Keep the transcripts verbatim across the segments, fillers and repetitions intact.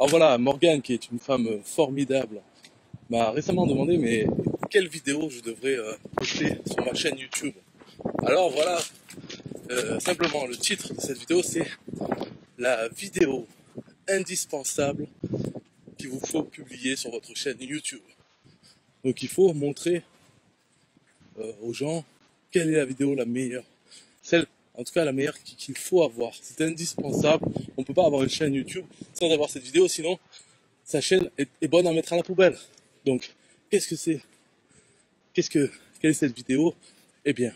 Alors voilà, Morgane, qui est une femme formidable, m'a récemment demandé mais quelle vidéo je devrais euh, poster sur ma chaîne YouTube. Alors voilà, euh, simplement le titre de cette vidéo, c'est la vidéo indispensable qu'il vous faut publier sur votre chaîne YouTube. Donc il faut montrer euh, aux gens quelle est la vidéo la meilleure, celle en tout cas la meilleure qu'il faut avoir. C'est indispensable, on ne peut pas avoir une chaîne YouTube sans avoir cette vidéo, sinon sa chaîne est, est bonne à mettre à la poubelle. Donc qu'est-ce que c'est, qu'est-ce que, quelle est cette vidéo? Eh bien,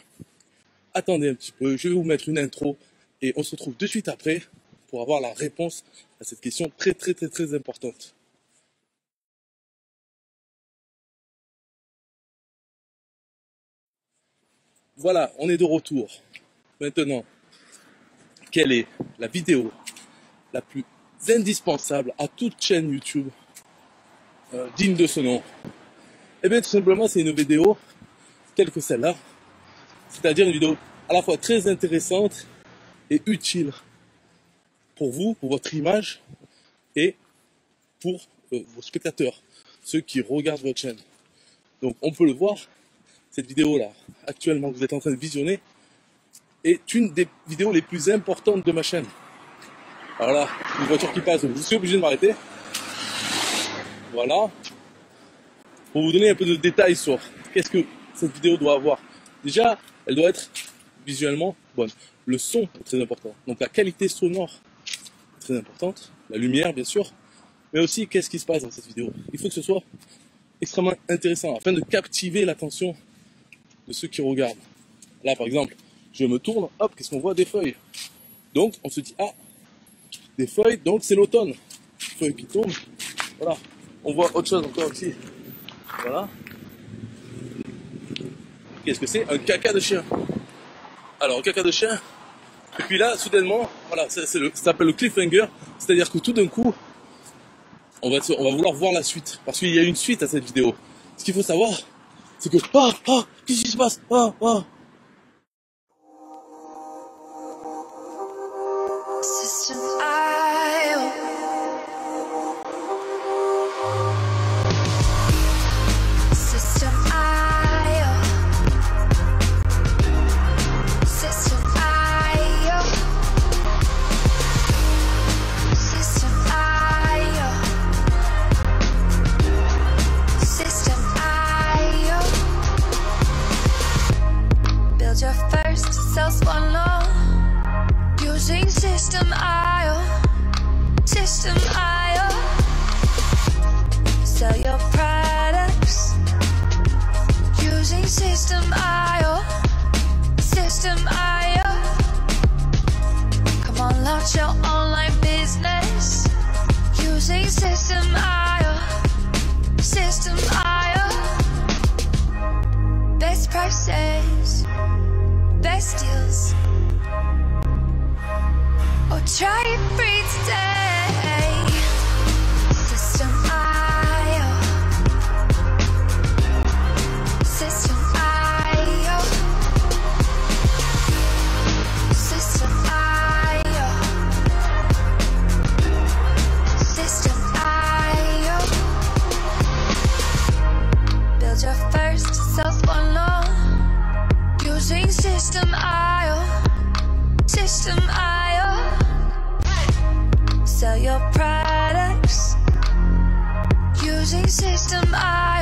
attendez un petit peu, je vais vous mettre une intro et on se retrouve de suite après pour avoir la réponse à cette question très très très très importante. Voilà, on est de retour. Maintenant, quelle est la vidéo la plus indispensable à toute chaîne YouTube euh, digne de ce nom? Eh bien, tout simplement, c'est une vidéo telle que celle-là, c'est-à-dire une vidéo à la fois très intéressante et utile pour vous, pour votre image et pour euh, vos spectateurs, ceux qui regardent votre chaîne. Donc, on peut le voir. Cette vidéo-là, actuellement, que vous êtes en train de visionner, est une des vidéos les plus importantes de ma chaîne. Alors là, une voiture qui passe, je suis obligé de m'arrêter. Voilà. Pour vous donner un peu de détails sur qu'est-ce que cette vidéo doit avoir. Déjà, elle doit être visuellement bonne. Le son est très important. Donc la qualité sonore est très importante. La lumière, bien sûr. Mais aussi, qu'est-ce qui se passe dans cette vidéo? Il faut que ce soit extrêmement intéressant afin de captiver l'attention de ceux qui regardent. Là, par exemple, je me tourne, hop, qu'est-ce qu'on voit? Des feuilles. Donc, on se dit, ah, des feuilles, donc c'est l'automne. Feuilles qui tombent, voilà. On voit autre chose encore ici. Voilà. Qu'est-ce que c'est? Un caca de chien. Alors, un caca de chien. Et puis là, soudainement, voilà, ça, ça s'appelle le cliffhanger. C'est-à-dire que tout d'un coup, on va, on va vouloir voir la suite. Parce qu'il y a une suite à cette vidéo. Ce qu'il faut savoir, c'est que... Ah, ah, qu'est-ce qui se passe? Ah, ah. Systeme dot I O, Systeme dot I O, sell your products using Systeme dot I O, Systeme dot I O, come on, launch your online business using Systeme dot I O, Systeme dot I O, best prices, best deals. Oh, try it free today. Systeme dot I O, Systeme dot I O, Systeme dot I O, Systeme dot I O, build your first self-download using Systeme dot I O, Systeme dot I O. Sell your products using Systeme dot I O.